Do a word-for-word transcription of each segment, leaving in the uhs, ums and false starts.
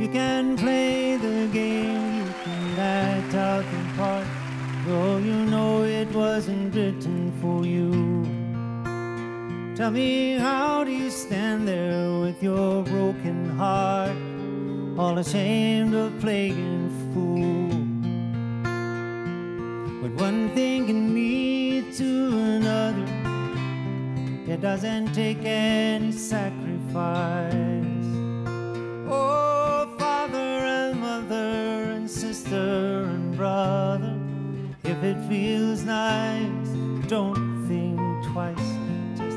You can play the game, you can lie talking part, though you know it wasn't written for you. Tell me, how do you stand there with your broken heart, all ashamed of playing fool? But one thing can lead to another, it doesn't take any sacrifice. Oh, sister and brother, if it feels nice, don't think twice. Just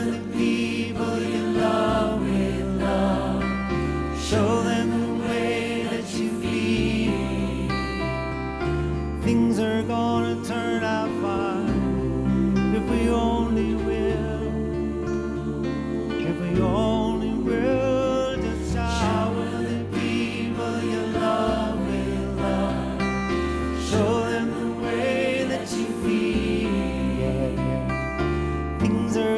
the people you love with love. Show them the way that you feel. Things are gonna turn out fine if we only will. If we only will.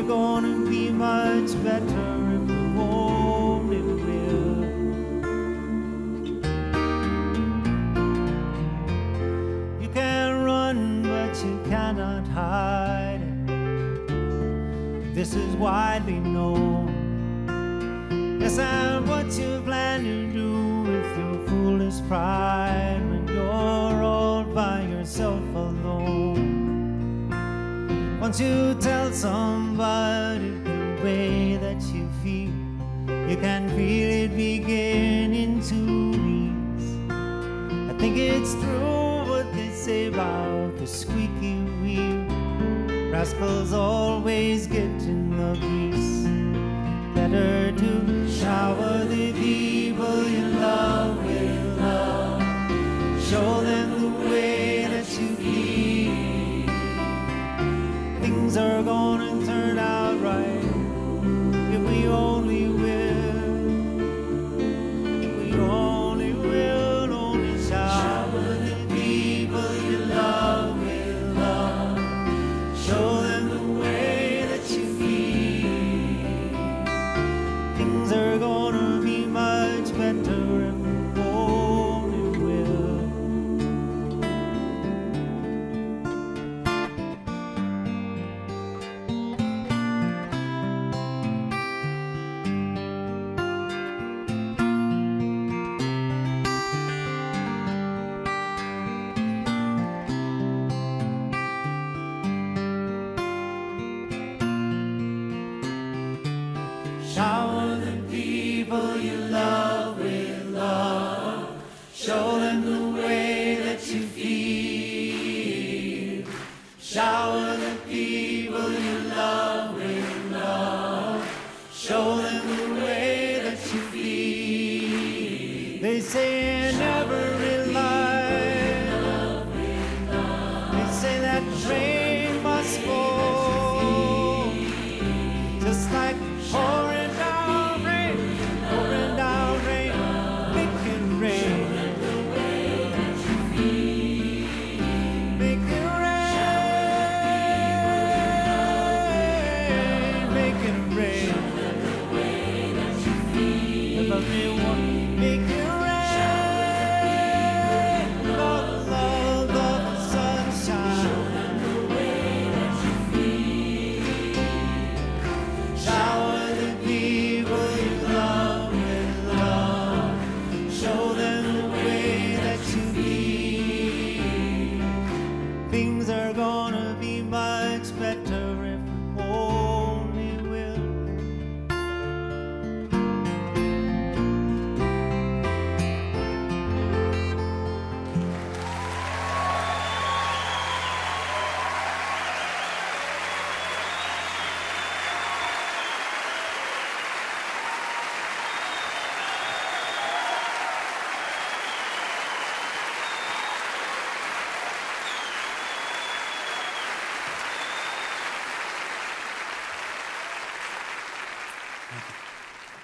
Gonna be much better if we only will. You can run, but you cannot hide it. This is widely known. Yes, and what you plan to do with your foolish pride when you're all by yourself alone. Once you tell somebody the way that you feel, you can feel it beginning to ease. I think it's true what they say about the squeaky wheel. Rascals always get in the grease. Better to shower the people you love with love. Show them the way that you feel. Things are gonna turn out right if we only will. If we only will, only shower the people you love with love. Show them the way that you feel. Things are gonna be much better if we only will. Shower the people you love with love. Show them the way that you feel. Shower the people you love with love. Show them the way that you feel. They say in every life, they say that train must fall, just like pouring down rain, pouring down rain, making rain. Show them the way that you feel. Making rain, making rain. Show them the way that you feel. If everyone making rain, love, love, love and sunshine. Show them the way that you feel. Shower people you love with love. Show them the way that you feel. Things are gonna be much better if we only will. Thank you.